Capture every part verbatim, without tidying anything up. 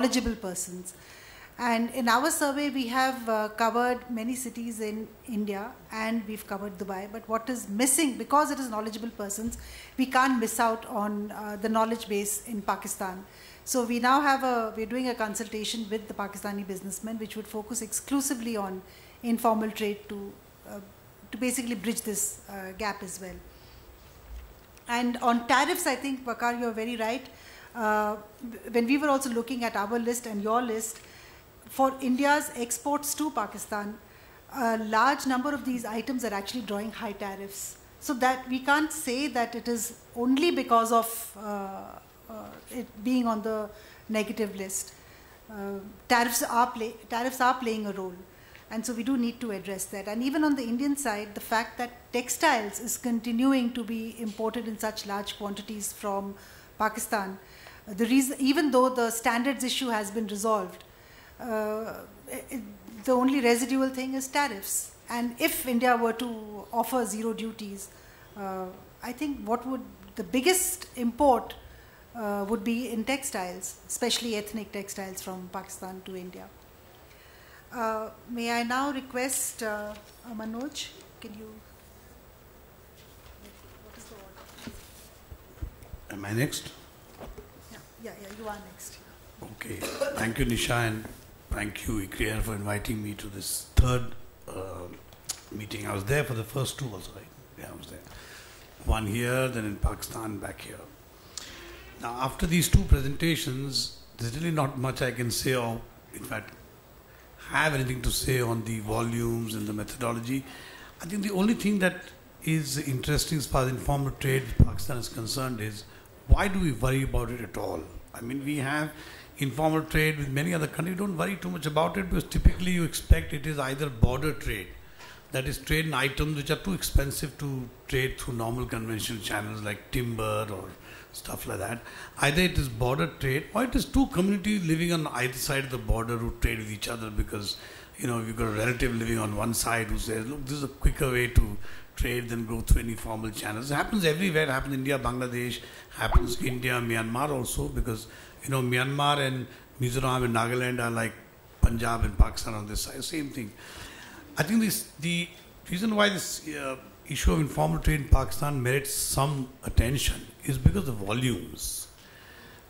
Knowledgeable persons. And in our survey, we have uh, covered many cities in India and we've covered Dubai. But what is missing, because it is knowledgeable persons, we can't miss out on uh, the knowledge base in Pakistan. So we now have a, we're doing a consultation with the Pakistani businessmen, which would focus exclusively on informal trade to, uh, to basically bridge this uh, gap as well. And on tariffs, I think, Vakar, you're very right. Uh, when we were also looking at our list and your list, for India's exports to Pakistan, a large number of these items are actually drawing high tariffs. So that we can't say that it is only because of uh, uh, it being on the negative list. Uh, tariffs are play, tariffs are playing a role. And so we do need to address that. And even on the Indian side, the fact that textiles is continuing to be imported in such large quantities from Pakistan, the reason, even though the standards issue has been resolved, uh, it, the only residual thing is tariffs. And if India were to offer zero duties, uh, I think what would the biggest import uh, would be in textiles, especially ethnic textiles from Pakistan to India. Uh, may I now request uh, Manoj, can you? What is the order? Am I next? Yeah, yeah, you are next. Okay. Thank you, Nisha, and thank you, ICRIER, for inviting me to this third uh, meeting. I was there for the first two also, right? Yeah, I was there. One here, then in Pakistan, back here. Now, after these two presentations, there's really not much I can say, or in fact, have anything to say on the volumes and the methodology. I think the only thing that is interesting as far as informal trade with Pakistan is concerned is, why do we worry about it at all? I mean, we have informal trade with many other countries. Don't worry too much about it because typically you expect it is either border trade, that is trade in items which are too expensive to trade through normal conventional channels like timber or stuff like that. Either it is border trade or it is two communities living on either side of the border who trade with each other because, you know, you've got a relative living on one side who says, look, this is a quicker way to trade than go through any formal channels. It happens everywhere. It happens in India, Bangladesh, happens in India, Myanmar also, because, you know, Myanmar and Mizoram and Nagaland are like Punjab and Pakistan on this side. Same thing. I think this, the reason why this uh, issue of informal trade in Pakistan merits some attention is because of volumes.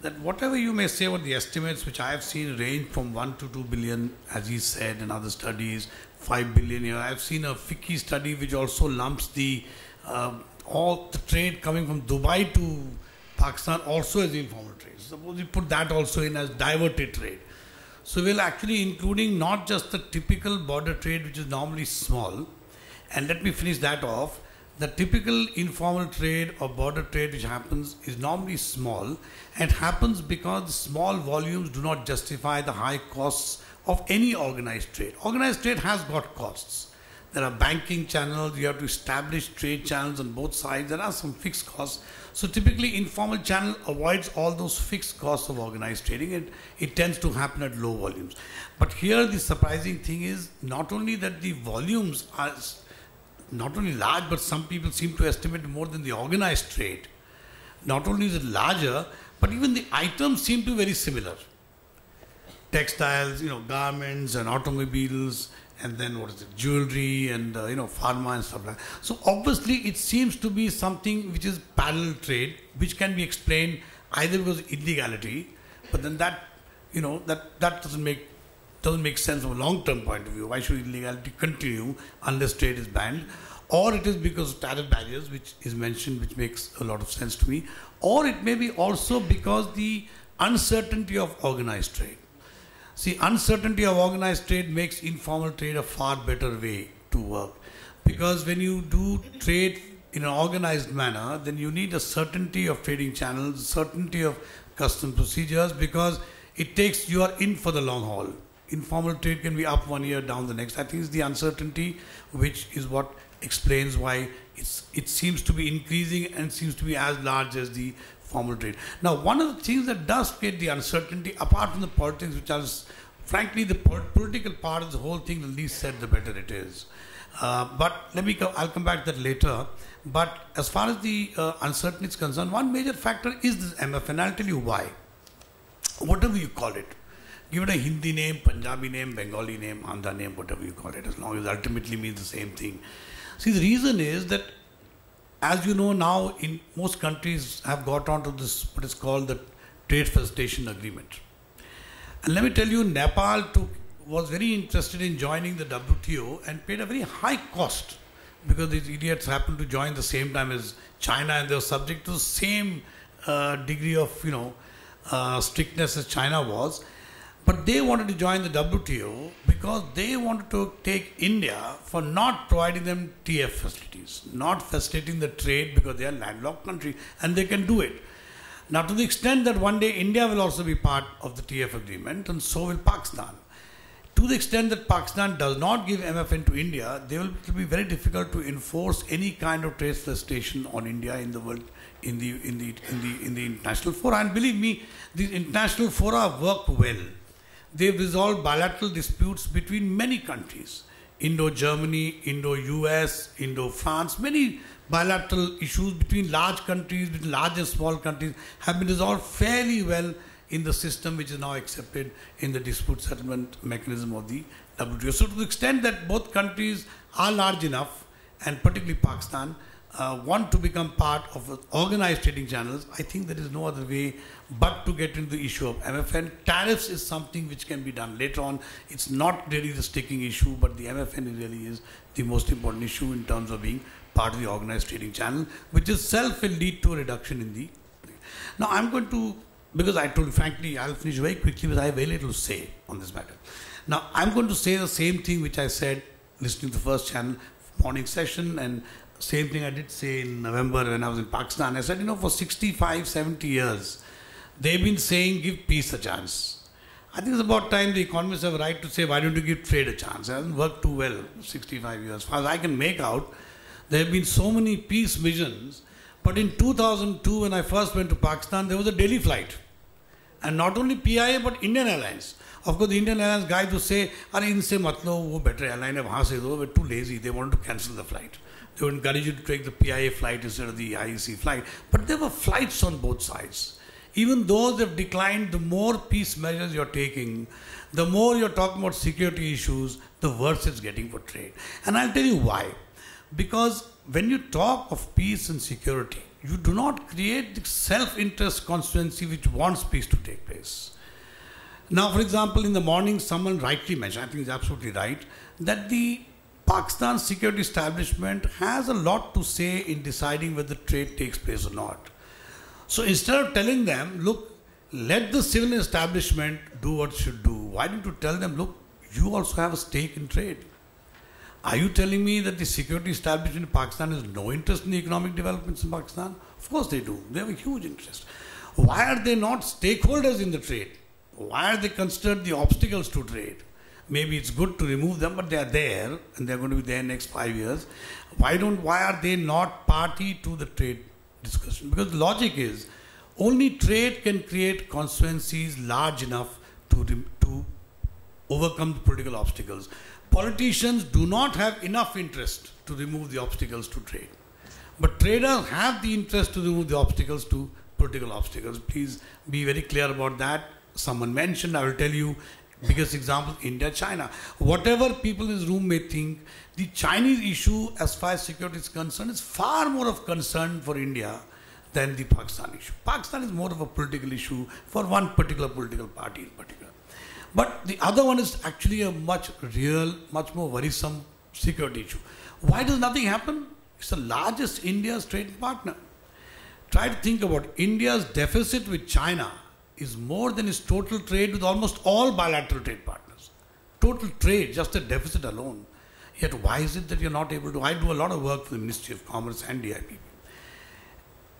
That whatever you may say about the estimates, which I have seen range from one to two billion, as he said, in other studies, five billion. You know, I've seen a FICCI study which also lumps the uh, all the trade coming from Dubai to Pakistan also as informal trade. Suppose we put that also in as diverted trade. So we'll actually including not just the typical border trade, which is normally small, and let me finish that off. The typical informal trade or border trade which happens is normally small, and happens because small volumes do not justify the high costs of any organized trade. Organized trade has got costs. There are banking channels, you have to establish trade channels on both sides, there are some fixed costs. So typically informal channel avoids all those fixed costs of organized trading, and it tends to happen at low volumes. But here the surprising thing is not only that the volumes are not only large, but some people seem to estimate more than the organized trade. Not only is it larger, but even the items seem to be very similar. Textiles, you know, garments and automobiles, and then what is it, jewelry and, uh, you know, pharma and stuff like that. So obviously it seems to be something which is parallel trade, which can be explained either because of illegality, but then that, you know, that, that doesn't make doesn't make sense from a long-term point of view. Why should illegality continue unless trade is banned? Or it is because of tariff barriers, which is mentioned, which makes a lot of sense to me. Or it may be also because the uncertainty of organized trade. See, uncertainty of organized trade makes informal trade a far better way to work. Because when you do trade in an organized manner, then you need a certainty of trading channels, certainty of customs procedures, because it takes, you are in for the long haul. Informal trade can be up one year, down the next. I think it's the uncertainty which is what explains why it's, it seems to be increasing and seems to be as large as the formal trade. Now, one of the things that does create the uncertainty, apart from the politics, which are, frankly, the political part of the whole thing, the least said, the better it is. Uh, but let me, co I'll come back to that later. But as far as the uh, uncertainty is concerned, one major factor is this M F N. I'll tell you why. Whatever you call it. Give it a Hindi name, Punjabi name, Bengali name, Andhra name, whatever you call it, as long as it ultimately means the same thing. See, the reason is that, as you know now, in most countries have got onto this, what is called the Trade Facilitation Agreement. And let me tell you, Nepal took, was very interested in joining the W T O and paid a very high cost because these idiots happened to join the same time as China and they were subject to the same uh, degree of, you know, uh, strictness as China was. But they wanted to join the W T O because they wanted to take India for not providing them T F facilities, not facilitating the trade because they are a landlocked country and they can do it. Now, to the extent that one day India will also be part of the T F agreement and so will Pakistan. To the extent that Pakistan does not give M F N to India, they will, it will be very difficult to enforce any kind of trade facilitation on India in the world, in the in the in the in the international fora. And believe me, these international fora work well. They've resolved bilateral disputes between many countries, Indo-Germany, Indo-U S, Indo-France, many bilateral issues between large countries, between large and small countries have been resolved fairly well in the system which is now accepted in the dispute settlement mechanism of the W T O. So to the extent that both countries are large enough, and particularly Pakistan, uh, want to become part of organized trading channels, I think there is no other way but to get into the issue of M F N. Tariffs is something which can be done later on. It's not really the sticking issue, but the M F N really is the most important issue in terms of being part of the organized trading channel, which itself will lead to a reduction in the... Now I'm going to... Because I told you, frankly, I'll finish very quickly because I have very little to say on this matter. Now, I'm going to say the same thing which I said listening to the first channel morning session, and same thing I did say in November when I was in Pakistan. I said, you know, for sixty-five, seventy years, they've been saying, give peace a chance. I think it's about time the economists have a right to say, why don't you give trade a chance? It hasn't worked too well, sixty-five years. As far as I can make out, there have been so many peace missions. But in two thousand two, when I first went to Pakistan, there was a daily flight. And not only P I A, but Indian Airlines. Of course, the Indian Airlines guys who say, "Are inse mat lo, wo better airline hai, wahan se do," were too lazy. They wanted to cancel the flight. They would encourage you to take the P I A flight instead of the I E C flight. But there were flights on both sides. Even those have declined, the more peace measures you're taking, the more you're talking about security issues, the worse it's getting for trade. And I'll tell you why. Because when you talk of peace and security, you do not create the self-interest constituency which wants peace to take place. Now, for example, in the morning, someone rightly mentioned, I think it's absolutely right, that the Pakistan security establishment has a lot to say in deciding whether trade takes place or not. So instead of telling them, look, let the civil establishment do what it should do, why don't you tell them, look, you also have a stake in trade. Are you telling me that the security establishment in Pakistan has no interest in the economic developments in Pakistan? Of course they do. They have a huge interest. Why are they not stakeholders in the trade? Why are they considered the obstacles to trade? Maybe it's good to remove them, but they are there and they're going to be there next five years. Why don't, why are they not party to the trade discussion? Because the logic is only trade can create constituencies large enough to, to overcome the political obstacles. Politicians do not have enough interest to remove the obstacles to trade. But traders have the interest to remove the obstacles to political obstacles. Please be very clear about that. Someone mentioned, I will tell you, biggest example, India, China. Whatever people in this room may think, the Chinese issue as far as security is concerned is far more of concern for India than the Pakistan issue. Pakistan is more of a political issue for one particular political party in particular. But the other one is actually a much real, much more worrisome security issue. Why does nothing happen? It's the largest India's trade partner. Try to think about India's deficit with China is more than its total trade with almost all bilateral trade partners. Total trade, just the deficit alone. Yet why is it that you're not able to? I do a lot of work for the Ministry of Commerce and D I P.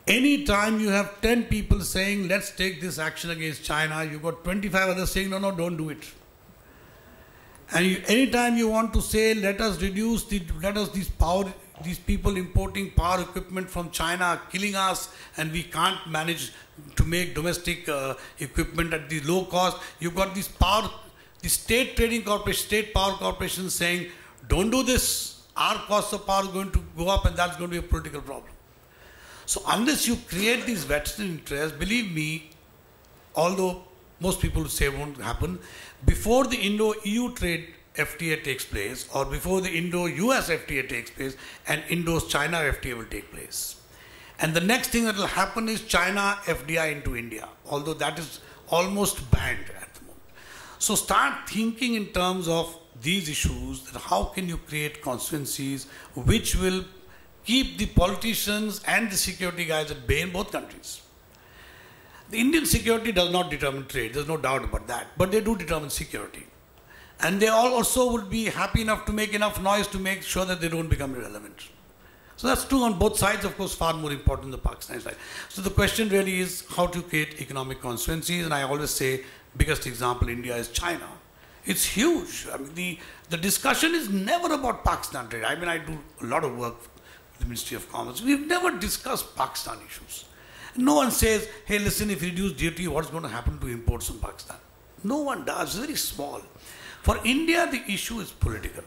Any time you have ten people saying, let's take this action against China, you've got twenty-five others saying, no, no, don't do it. And you, any time you want to say, let us reduce, the, let us these power, these people importing power equipment from China killing us, and we can't manage to make domestic uh, equipment at the low cost. You've got these power, the state trading corporation, state power corporations saying, don't do this. Our cost of power is going to go up, and that's going to be a political problem. So unless you create these vested interests, believe me, although most people say won't happen, before the Indo-E U trade F T A takes place, or before the Indo-U S F T A takes place, an Indo-China F T A will take place. And the next thing that will happen is China F D I into India, although that is almost banned at the moment. So start thinking in terms of these issues, that how can you create constituencies which will keep the politicians and the security guys at bay in both countries. The Indian security does not determine trade, there's no doubt about that, but they do determine security. And they all also would be happy enough to make enough noise to make sure that they don't become irrelevant. So that's true on both sides, of course, far more important than the Pakistani side. So the question really is how to create economic constituencies, and I always say, biggest example in India is China. It's huge. I mean, the, the discussion is never about Pakistan trade. I mean, I do a lot of work with the Ministry of Commerce. We've never discussed Pakistan issues. No one says, hey, listen, if you reduce duty, what's going to happen to imports from Pakistan? No one does. It's very small. For India, the issue is political,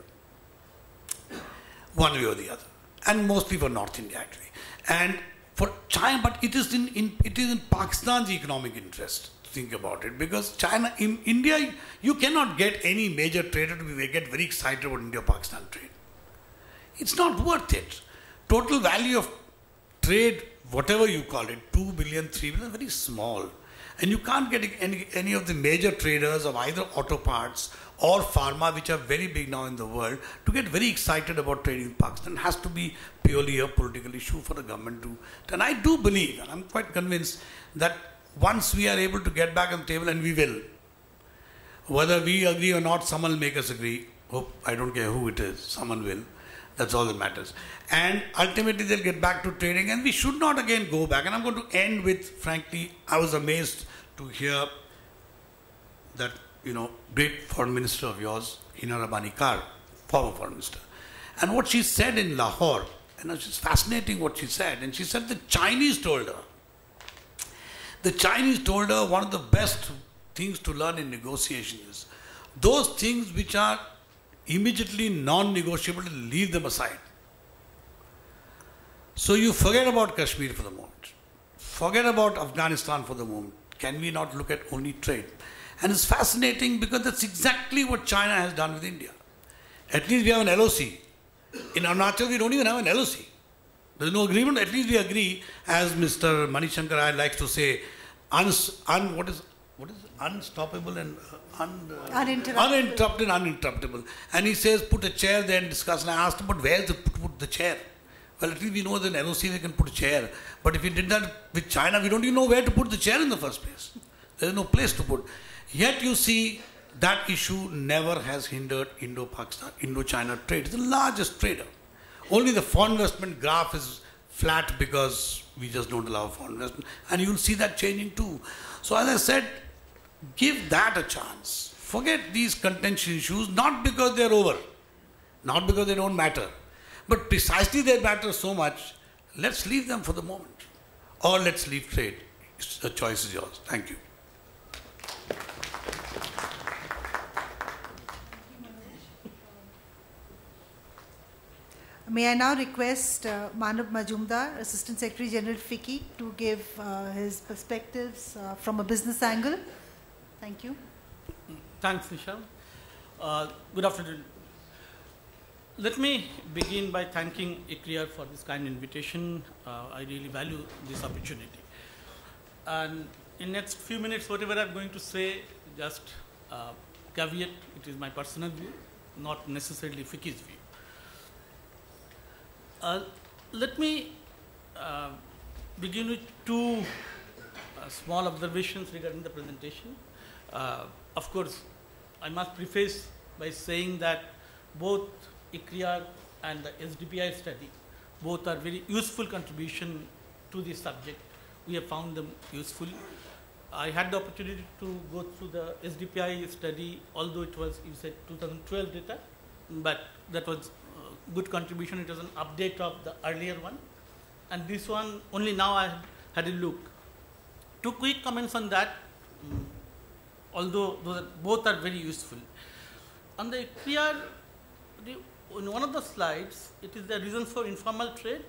one way or the other, and mostly for North India actually. And for China, but it is in, in it is in Pakistan's economic interest to think about it, because China in India, you cannot get any major trader to be get very excited about India-Pakistan trade. It's not worth it. Total value of trade, whatever you call it, two billion, three billion, very small. And you can't get any, any of the major traders of either auto parts or pharma, which are very big now in the world, to get very excited about trading with Pakistan. It has to be purely a political issue for the government to. And I do believe, and I'm quite convinced, that once we are able to get back on the table, and we will, whether we agree or not, someone will make us agree. Oh, I don't care who it is, someone will. That's all that matters. And ultimately, they'll get back to trading, and we should not again go back. And I'm going to end with, frankly, I was amazed to hear that, you know, great foreign minister of yours, Hina Rabbani Khar, former foreign minister. And what she said in Lahore, and it's just fascinating what she said. And she said the Chinese told her, the Chinese told her one of the best things to learn in negotiation is those things which are immediately non-negotiable, to leave them aside. So you forget about Kashmir for the moment. Forget about Afghanistan for the moment. Can we not look at only trade? And it's fascinating because that's exactly what China has done with India. At least we have an L O C. In Arunachal, we don't even have an L O C. There's no agreement. At least we agree, as Mister Manishankar likes to say, uns, un, what is what is unstoppable and uh, un, uh, uninterrupted, uninterruptible. And he says, put a chair there and discuss. And I asked him, but where's the put, put the chair? Well, at least we know that in L O C they can put a chair. But if we did that with China, we don't even know where to put the chair in the first place. There's no place to put. Yet you see, that issue never has hindered Indo-Pakistan, Indo-China trade. It's the largest trader. Only the foreign investment graph is flat because we just don't allow foreign investment. And you'll see that changing too. So as I said, give that a chance. Forget these contentious issues, not because they're over, not because they don't matter, but precisely they matter so much. Let's leave them for the moment. Or let's leave trade. The choice is yours. Thank you. May I now request uh, Manab Majumdar, Assistant Secretary General FICCI, to give uh, his perspectives uh, from a business angle. Thank you. Thanks, Nisha. Uh, good afternoon. Let me begin by thanking ICRIER for this kind invitation. Uh, I really value this opportunity. And in next few minutes, whatever I'm going to say, just uh, caveat, it is my personal view, not necessarily FICCI's view. Uh, let me uh, begin with two uh, small observations regarding the presentation. Uh, of course, I must preface by saying that both ICRIER and the S D P I study, both are very useful contribution to this subject. We have found them useful. I had the opportunity to go through the S D P I study, although it was, you said, two thousand twelve data, but that was good contribution. It was an update of the earlier one. And this one, only now I had a look. Two quick comments on that, mm, although those are, both are very useful. On the ICRIER, in one of the slides, it is the reasons for informal trade.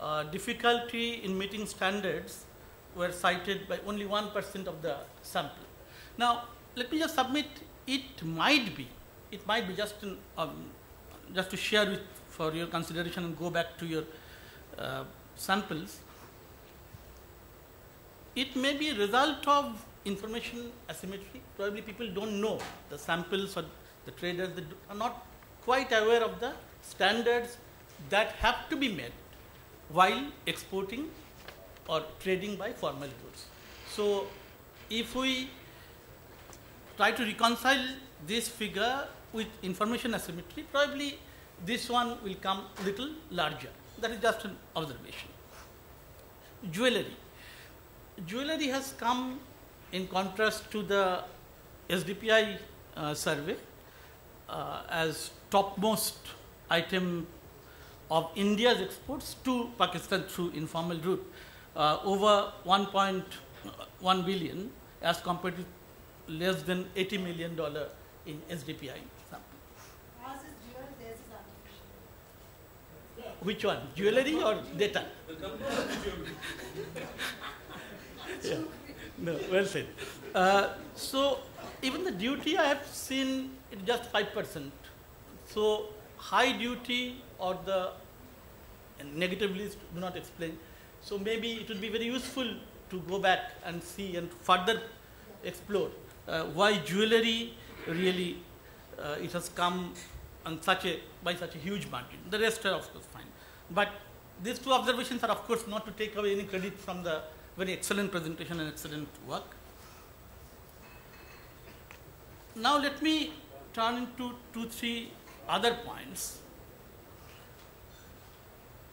Uh, difficulty in meeting standards were cited by only one percent of the sample. Now, let me just submit, it might be, it might be just, an, um, just to share with for your consideration and go back to your uh, samples. It may be a result of information asymmetry. Probably people don't know the samples, or the traders that are not quite aware of the standards that have to be met while exporting or trading by formal goods. So if we try to reconcile this figure with information asymmetry, probably this one will come a little larger. That is just an observation. Jewellery. Jewellery has come in contrast to the S D P I uh, survey uh, as topmost item of India's exports to Pakistan through informal route, uh, over one point one billion as compared to less than eighty million dollars in S D P I sample. Ours is dual, theirs is artificial. Yeah. Which one? Jewellery or data? Yeah. No, well said. Uh, so even the duty I have seen it just five percent. So high duty or the negative list do not explain. So maybe it would be very useful to go back and see and further explore uh, why jewellery really uh, it has come on such a, by such a huge margin. The rest are of course fine. But these two observations are of course not to take away any credit from the very excellent presentation and excellent work. Now let me turn into two, three other points.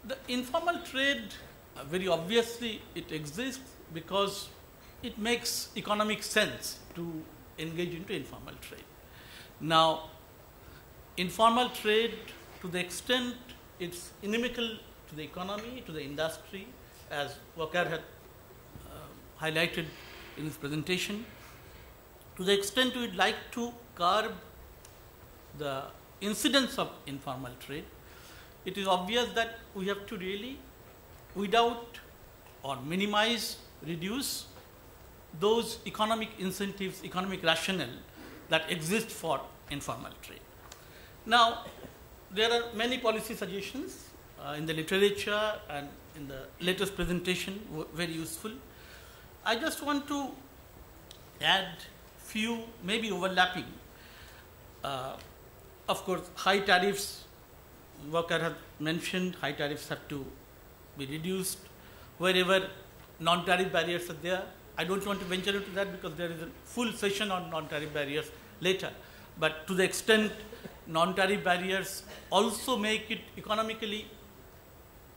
The informal trade, uh, very obviously it exists because it makes economic sense to engage into informal trade. Now, informal trade, to the extent it's inimical to the economy, to the industry, as Vakar had highlighted in this presentation, to the extent we'd like to curb the incidence of informal trade, it is obvious that we have to really weed out or minimize, reduce those economic incentives, economic rationale that exist for informal trade. Now, there are many policy suggestions uh, in the literature and in the latest presentation, very useful. I just want to add few, maybe overlapping. Uh, of course, high tariffs, Vakar had mentioned, high tariffs have to be reduced wherever non-tariff barriers are there. I don't want to venture into that because there is a full session on non-tariff barriers later. But to the extent non-tariff barriers also make it economically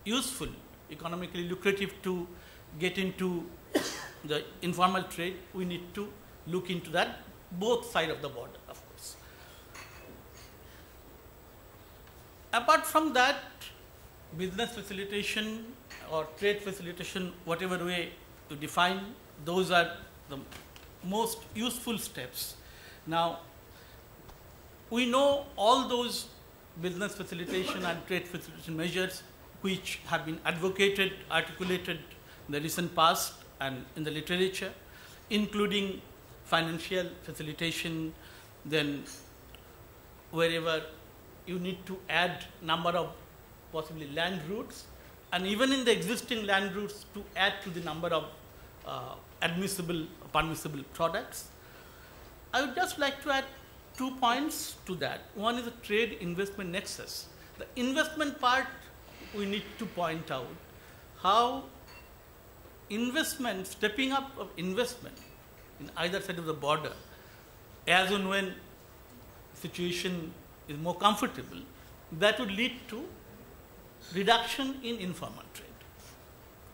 useful, economically lucrative to get into the informal trade, we need to look into that, both sides of the border, of course. Apart from that, business facilitation or trade facilitation, whatever way you define, those are the most useful steps. Now, we know all those business facilitation and trade facilitation measures which have been advocated, articulated in the recent past, and in the literature, including financial facilitation, then wherever you need to add number of possibly land routes, and even in the existing land routes to add to the number of uh, admissible, permissible products. I would just like to add two points to that. One is the trade investment nexus. The investment part we need to point out how investment, stepping up of investment in either side of the border, as and when situation is more comfortable, that would lead to reduction in informal trade.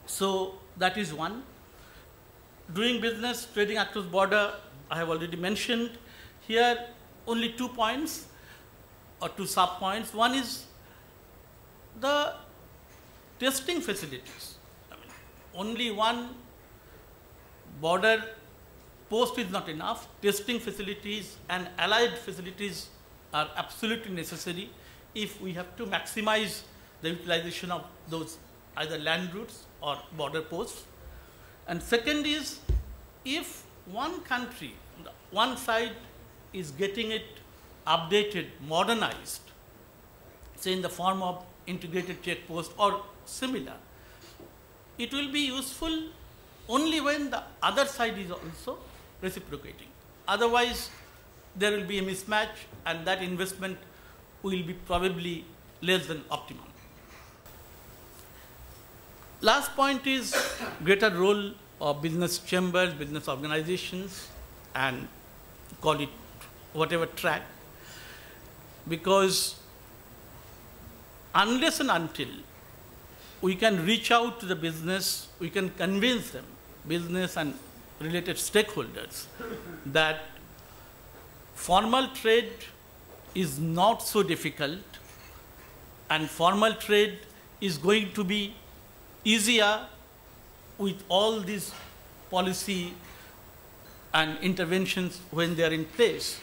So that is one. Doing business, trading across border, I have already mentioned. Here only two points or two sub-points. One is the testing facilities. Only one border post is not enough. Testing facilities and allied facilities are absolutely necessary if we have to maximize the utilization of those either land routes or border posts. And second is, if one country one side is getting it updated, modernized, say in the form of integrated checkpost or similar. It will be useful only when the other side is also reciprocating. Otherwise, there will be a mismatch, and that investment will be probably less than optimum. Last point is greater role of business chambers, business organizations, and call it whatever track, because unless and until we can reach out to the business, we can convince them, business and related stakeholders, that formal trade is not so difficult and formal trade is going to be easier with all these policy and interventions when they are in place.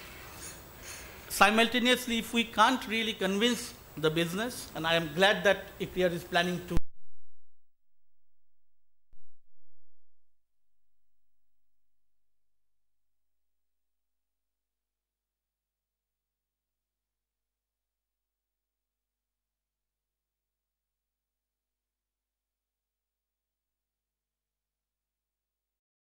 Simultaneously, if we can't really convince the business, and I am glad that ICRIER is planning to